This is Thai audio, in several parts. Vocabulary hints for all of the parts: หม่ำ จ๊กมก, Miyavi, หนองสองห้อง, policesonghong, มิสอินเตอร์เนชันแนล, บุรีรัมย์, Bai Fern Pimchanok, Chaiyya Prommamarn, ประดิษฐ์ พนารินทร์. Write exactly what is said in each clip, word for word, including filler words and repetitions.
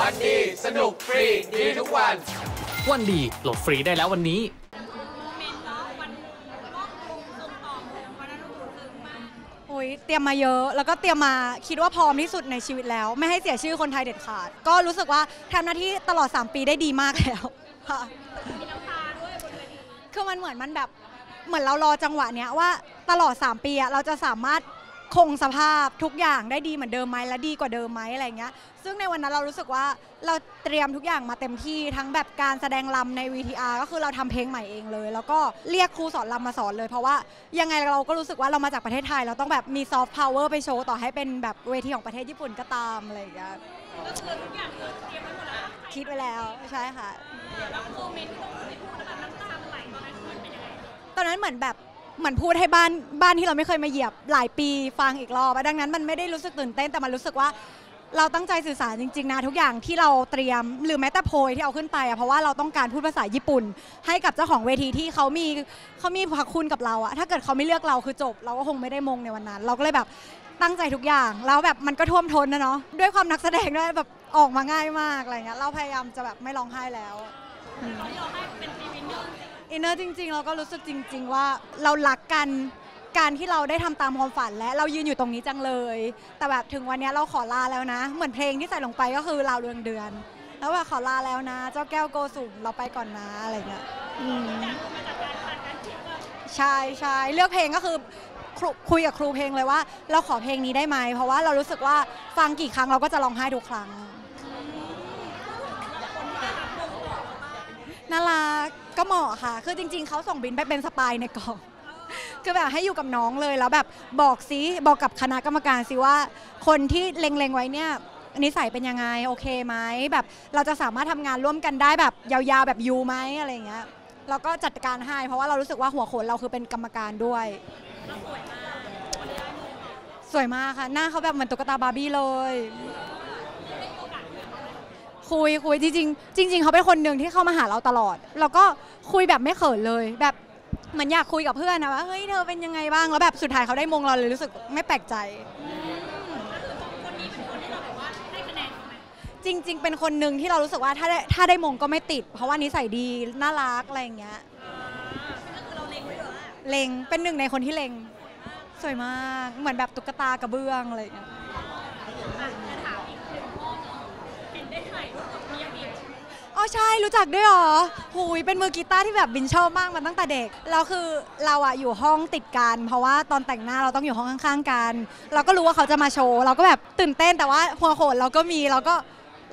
วันดีสนุกฟรีดีทุกวันวันดีโหลดฟรีได้แล้ววันนี้เตรียมมาเยอะแล้วก็เตรียมมาคิดว่าพร้อมที่สุดในชีวิตแล้วไม่ให้เสียชื่อคนไทยเด็ดขาดก็รู้สึกว่าทำหน้าที่ตลอดสามปีได้ดีมากแล้วค่ะคือมันเหมือนมันแบบเหมือนเรารอจังหวะเนี้ยว่าตลอดสามปีเราจะสามารถคงสภาพทุกอย่างได้ดีเหมือนเดิมไหมและดีกว่าเดิมไหมอะไรเงี้ยซึ่งในวันนั้นเรารู้สึกว่าเราเตรียมทุกอย่างมาเต็มที่ทั้งแบบการแสดงรำใน วี ที อาร์ ก็คือเราทำเพลงใหม่เองเลยแล้วก็เรียกครูสอนรำมาสอนเลยเพราะว่ายังไงเราก็รู้สึกว่าเรามาจากประเทศไทยเราต้องแบบมีซอฟต์พาวเวอร์ไปโชว์ต่อให้เป็นแบบเวทีของประเทศญี่ปุ่นก็ตามอะไรเงี้ยก็คือทุกอย่างเตรียมไว้หมดแล้วคิดไว้แล้วใช่ค่ะแล้วโมเมนต์ที่ต้องไปพูดนะคะน้ำตาไหลตอนนั้นมันเป็นยังไงตอนนั้นเหมือนแบบเหมือนพูดให้บ้านบ้านที่เราไม่เคยมาเหยียบหลายปีฟังอีกรอบดังนั้นมันไม่ได้รู้สึกตื่นเต้นแต่มันรู้สึกว่าเราตั้งใจสื่อสารจริงๆนะทุกอย่างที่เราเตรียมหรือแม้แต่โพยที่เอาขึ้นไปอะเพราะว่าเราต้องการพูดภาษาญี่ปุ่นให้กับเจ้าของเวทีที่เขามีเขามีพระคุณกับเราอะถ้าเกิดเขาไม่เลือกเราคือจบเราก็คงไม่ได้มงในวันนั้นเราก็เลยแบบตั้งใจทุกอย่างแล้วแบบมันก็ท่วมท้นนะเนาะด้วยความนักแสดงด้วยแบบออกมาง่ายมากอะไรเงี้ยเราพยายามจะแบบไม่ร้องไห้แล้วอินเนอร์จริงๆเราก็รู้สึกจริงๆว่าเรารักกันการที่เราได้ทำตามความฝันและเรายืนอยู่ตรงนี้จังเลยแต่แบบถึงวันนี้เราขอลาแล้วนะเหมือนเพลงที่ใส่ลงไปก็คือลาวเรืองเดือนแล้วแบบขอลาแล้วนะเจ้าแก้วโกสุมเราไปก่อนนะอะไรเงี้ยใช่ใช่เลือกเพลงก็คือคุยกับครูเพลงเลยว่าเราขอเพลงนี้ได้ไหมเพราะว่าเรารู้สึกว่าฟังกี่ครั้งเราก็จะร้องไห้ทุกครั้งน่ารักก็เหมาะค่ะคือจริงๆเขาส่งบินไปเป็นสปายในกองคือแบบให้อยู่กับน้องเลยแล้วแบบบอกซิบอกกับคณะกรรมการซิว่าคนที่เล็งๆไว้เนี่ยนิสัยเป็นยังไงโอเคไหมแบบเราจะสามารถทำงานร่วมกันได้แบบยาวๆแบบยูไหมอะไรอย่างเงี้ยเราก็จัดการให้เพราะว่าเรารู้สึกว่าหัวโขนเราคือเป็นกรรมการด้วยสวยมากค่ะหน้าเขาแบบเหมือนตุ๊กตาบาร์บี้เลยคุยคุยจริงจริงจริงเขาเป็นคนหนึ่งที่เข้ามาหาเราตลอดแล้วก็คุยแบบไม่เขินเลยแบบเหมือนอยากคุยกับเพื่อนนะว่าเฮ้ยเธอเป็นยังไงบ้างแล้วแบบสุดท้ายเขาได้มงเราเลยรู้สึกไม่แปลกใจคนนี้เป็นคนที่เราแบบว่าได้คะแนนจริงจริงเป็นคนหนึ่งที่เรารู้สึกว่าถ้าได้ถ้าได้มงก็ไม่ติดเพราะว่านิสัยดีน่ารักอะไรอย่างเงี้ยเราเล็งไว้เหรอเล็งเป็นหนึ่งในคนที่เล็งสวยมากเหมือนแบบตุ๊กตากระเบื้องอะไรอย่างเงี้ยอ๋อใช่รู้จักด้วยหรอหูยเป็นมือกีตาร์ที่แบบบินชอบมากมาตั้งแต่เด็กเราคือเราอะอยู่ห้องติดกันเพราะว่าตอนแต่งหน้าเราต้องอยู่ห้องข้างๆกันเราก็รู้ว่าเขาจะมาโชว์เราก็แบบตื่นเต้นแต่ว่าหัวโขนเราก็มีเราก็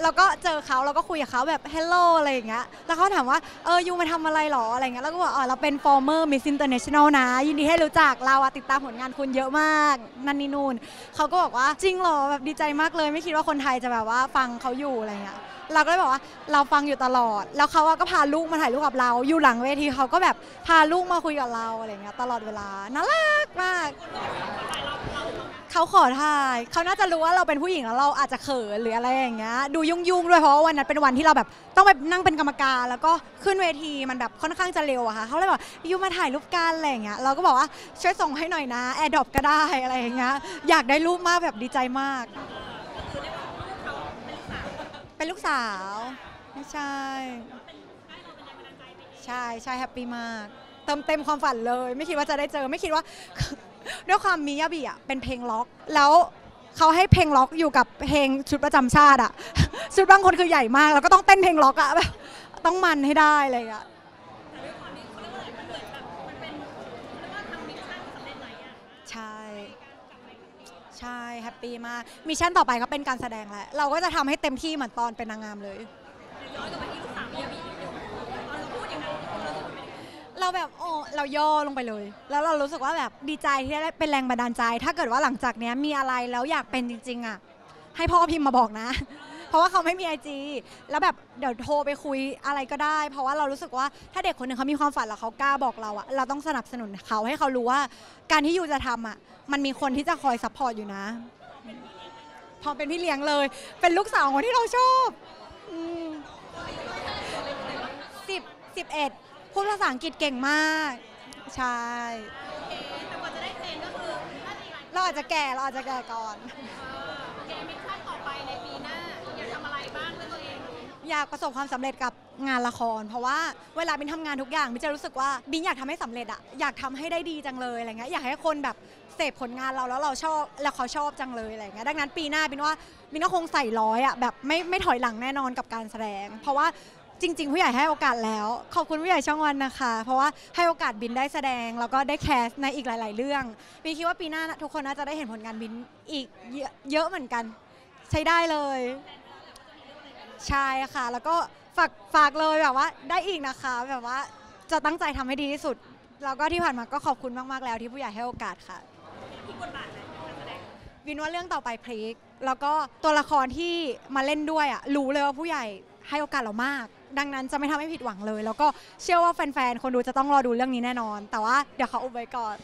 เราก็เจอเขาเราก็คุยกับเขาแบบ hello อะไรอย่างเงี้ยแล้วเขาถามว่าเออยูมาทำอะไรหรออะไรเงี้ยแล้วก็บอกอ๋อเราเป็น former Miss International นะยินดีให้รู้จักเราอะติดตามผลงานคุณเยอะมากนั่นนี่นู่นเขาก็บอกว่าจริงหรอแบบดีใจมากเลยไม่คิดว่าคนไทยจะแบบว่าฟังเขาอยู่อะไรเงี้ยเราก็เลยบอกว่าเราฟังอยู่ตลอดแล้วเขาก็พาลูกมาถ่ายรูปกับเราอยู่หลังเวทีเขาก็แบบพาลูกมาคุยกับเราอะไรเงี้ยตลอดเวลาน่ารักมากเขาขอถ่ายเขาน่าจะรู้ว่าเราเป็นผู้หญิงแล้วเราอาจจะเขินหรืออะไรอย่างเงี้ยดูยุ่งๆด้วยเพราะว่าวันนั้นเป็นวันที่เราแบบต้องไปนั่งเป็นกรรมการแล้วก็ขึ้นเวทีมันแบบค่อนข้างจะเร็วอะค่ะเขาเลยบอกยูมาถ่ายรูปกันอะไรอย่างเงี้ยเราก็บอกว่าช่วยส่งให้หน่อยนะแอร์ดรอปก็ได้อะไรอย่างเงี้ยอยากได้รูปมากแบบดีใจมากเป็นลูกสาวไม่ใช่ใช่ใช่แฮปปี้มากเติมเต็มความฝันเลยไม่คิดว่าจะได้เจอไม่คิดว่าด้วยความมิยาบิอ่ะเป็นเพลงล็อกแล้วเขาให้เพลงล็อกอยู่กับเพลงชุดประจำชาติอ่ะชุดบางคนคือใหญ่มากแล้วก็ต้องเต้นเพลงล็อกอ่ะแบบต้องมันให้ได้อะไรอ่ะใช่ใช่แฮปปี้มากมิชชั่นต่อไปก็เป็นการแสดงแหละเราก็จะทำให้เต็มที่เหมือนตอนเป็นนางงามเลยเราแบบโอ้เราย่อลงไปเลยแล้วเรารู้สึกว่าแบบดีใจที่ได้เป็นแรงบันดาลใจถ้าเกิดว่าหลังจากนี้มีอะไรแล้วอยากเป็นจริงๆอ่ะให้พ่อพิมพ์มาบอกนะเพราะว่าเขาไม่มี ไอ จี แล้วแบบเดี๋ยวโทรไปคุยอะไรก็ได้เพราะว่าเรารู้สึกว่าถ้าเด็กคนหนึ่งเขามีความฝันแล้วเขากล้าบอกเราอะเราต้องสนับสนุนเขาให้เขารู้ว่าการที่ยูจะทำอะมันมีคนที่จะคอยซัพพอร์ตอยู่นะพอเป็นพี่เลี้ยงเลยเป็นลูกสาวคนที่เราชอบสิบสิบเอ็ดพูดภาษาอังกฤษเก่งมากใช่แต่กว่าจะได้เจนก็คือเราอาจจะแก่เราอาจจะแก่ก่อนเกมมิชชั่นต่อไปในปีหน้าอยากทำอะไรบ้าง อยากประสบความสำเร็จกับงานละครเพราะว่าเวลาบินทำงานทุกอย่างบินจะรู้สึกว่าบินอยากทำให้สำเร็จอะอยากทำให้ได้ดีจังเลยอะไรเงี้ยอยากให้คนแบบเสพผลงานเราแล้วเราชอบแล้วเขาชอบจังเลยอะไรเงี้ยดังนั้นปีหน้าบินว่าบินก็คงใส่ร้อยอะแบบไม่ไม่ถอยหลังแน่นอนกับการแสดงเพราะว่าจริงๆผู้ใหญ่ให้โอกาสแล้วขอบคุณผู้ใหญ่ช่องวันนะคะเพราะว่าให้โอกาสบินได้แสดงแล้วก็ได้แคสในอีกหลายๆเรื่องบินคิดว่าปีหน้าทุกคนน่าจะได้เห็นผลงานบินอีกเยอะเหมือนกันใช้ได้เลยใช่ค่ะแล้วก็ฝากฝากเลยแบบว่าได้อีกนะคะแบบว่าจะตั้งใจทำให้ดีที่สุดแล้วก็ที่ผ่านมาก็ขอบคุณมากๆแล้วที่ผู้ใหญ่ให้โอกาสค่ะบินว่าเรื่องต่อไปพลิกแล้วก็ตัวละครที่มาเล่นด้วยอ่ะรู้เลยว่าผู้ใหญ่ให้โอกาสเรามากดังนั้นจะไม่ทำให้ผิดหวังเลยแล้วก็เชื่อว่าแฟนๆคนดูจะต้องรอดูเรื่องนี้แน่นอนแต่ว่าเดี๋ยวเขาอุบไว้ก่อน